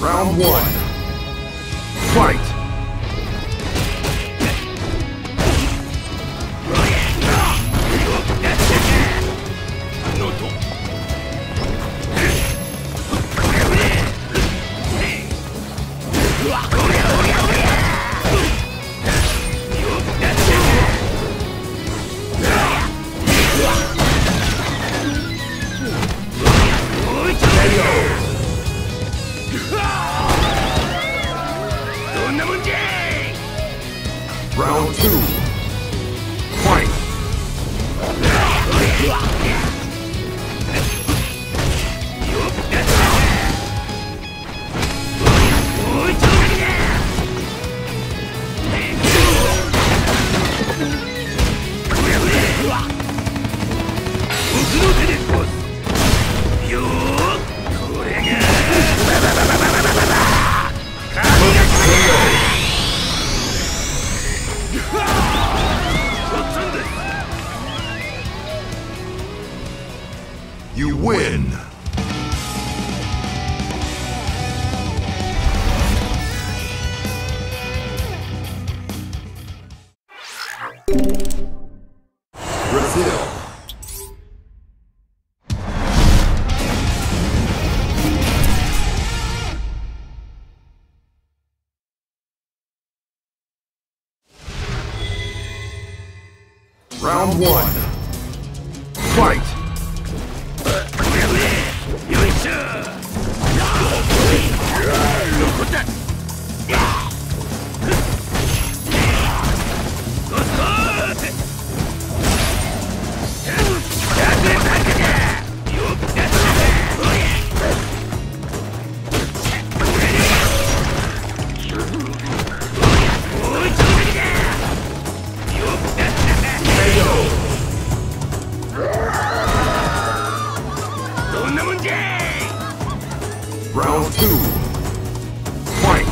Round one. Fight! Round two. Fight! You win! Brazil! Round one! Fight! Round two. Fight!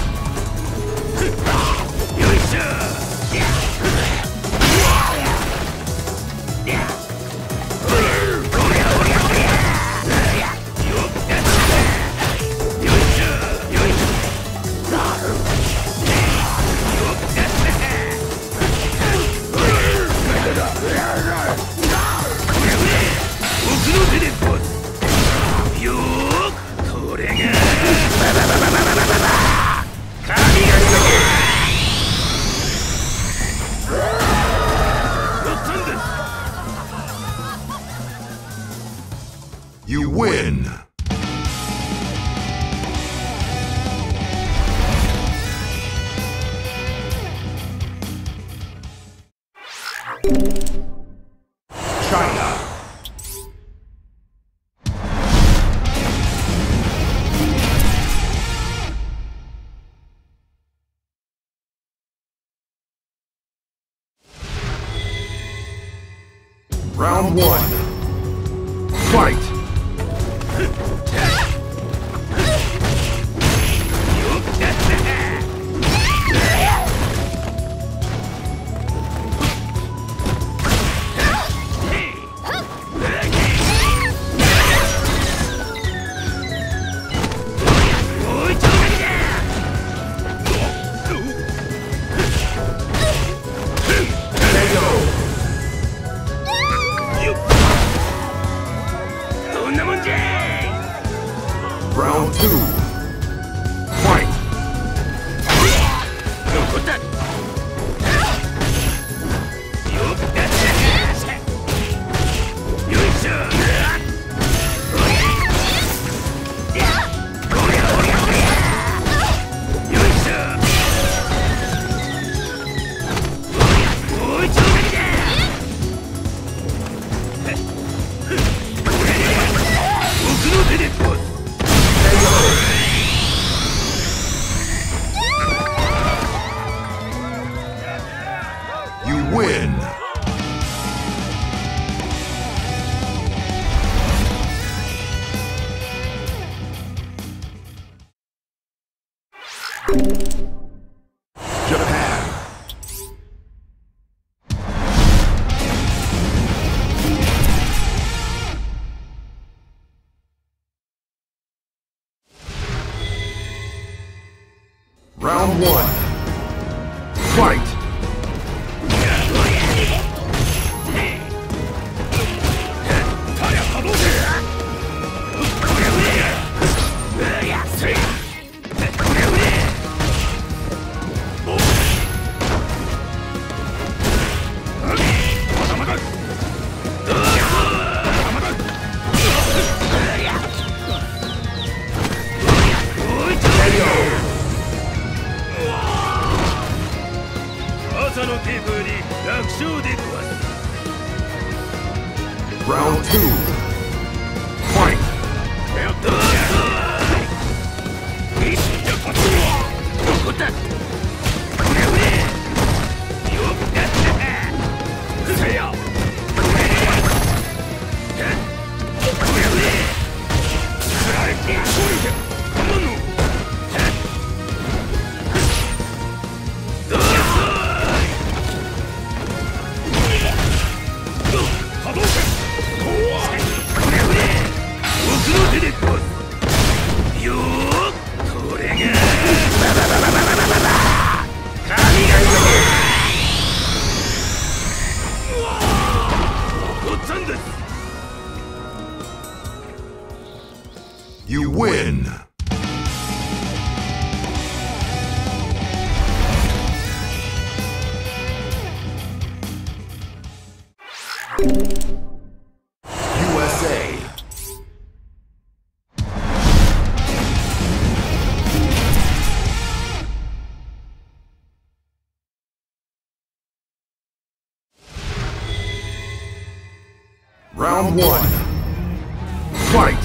You win! China! Round one! Fight! Round two. Fight! Win! Japan! Round one. Fight! Round two. Fight! You win! USA! Round one! Fight!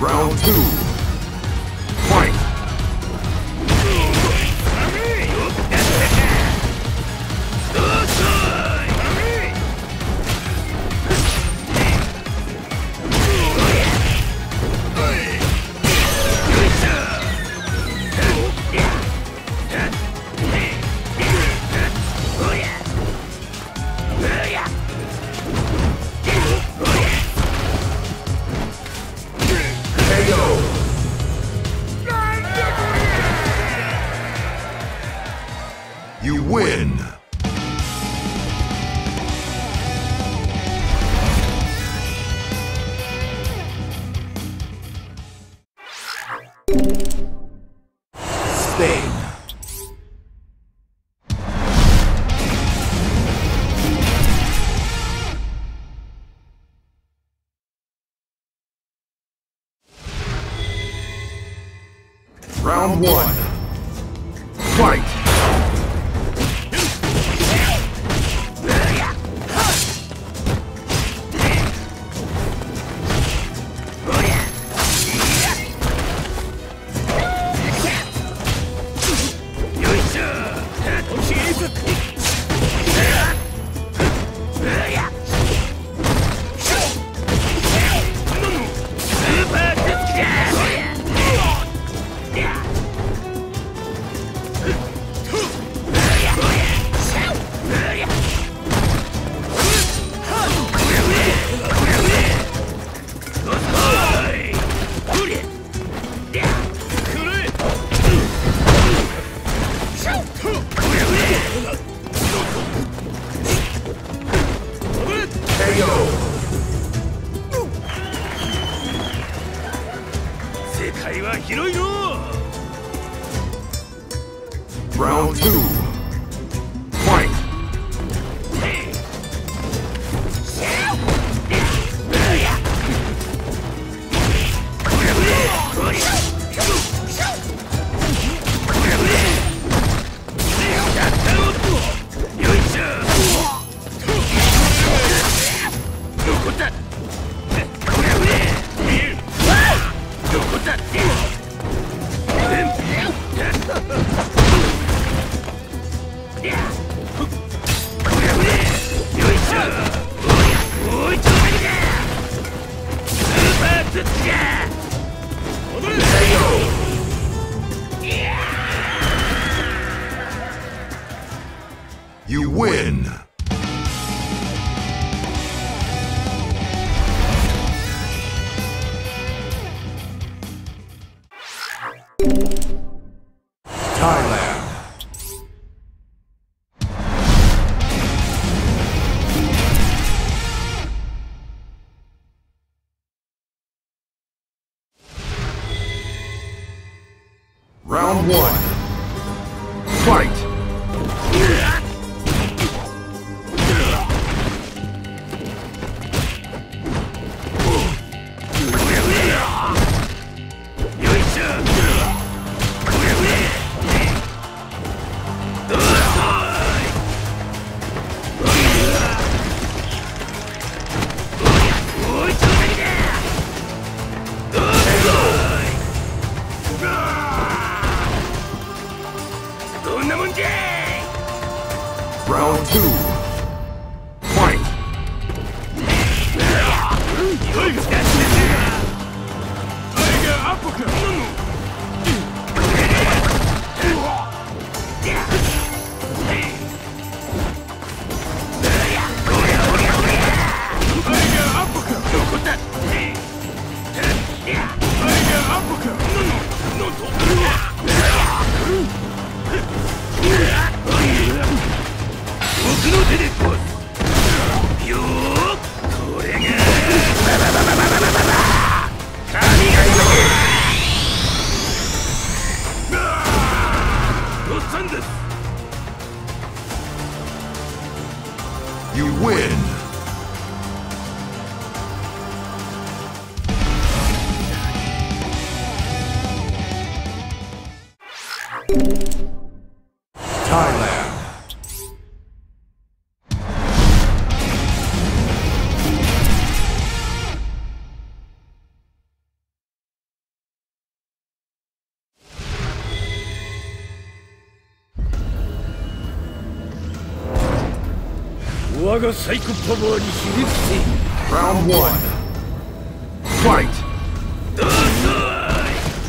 Round two. Fight! You win! Spain! Round one! Fight! Round two. Fight! win! Round one. Fight! Round two. Fight! You win! Round one.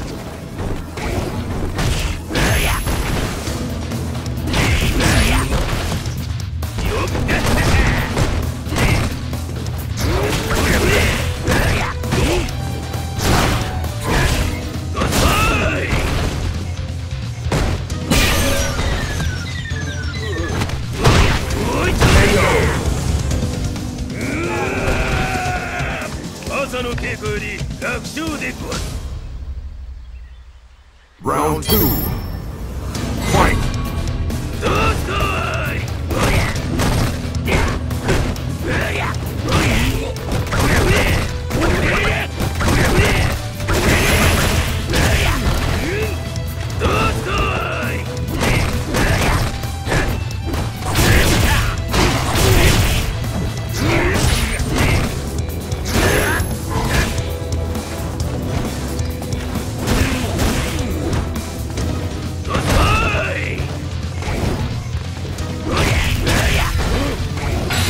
Fight!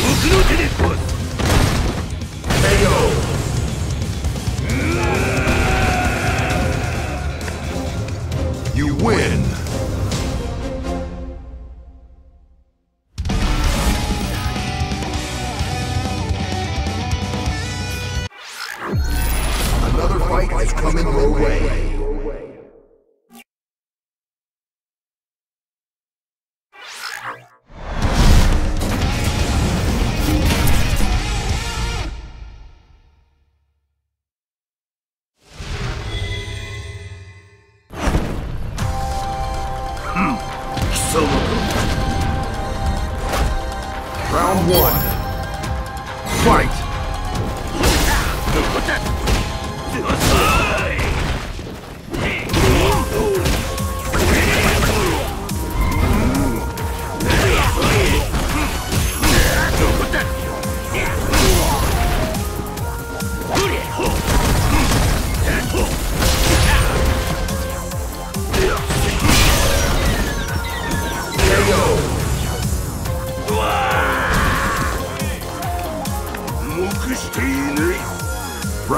Round two. Fight! You win! Another fight is coming your way. Round one. Fight!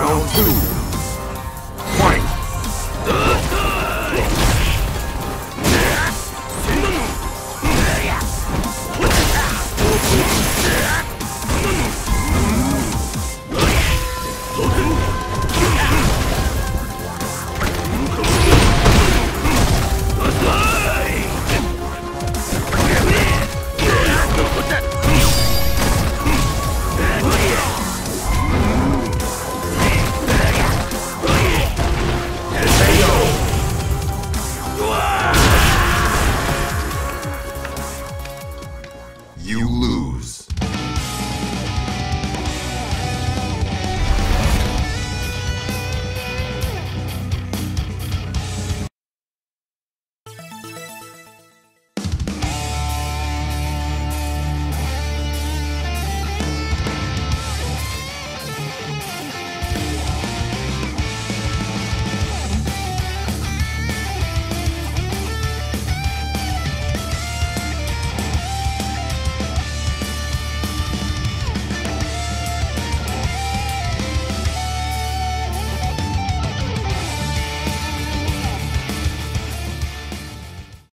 Round two.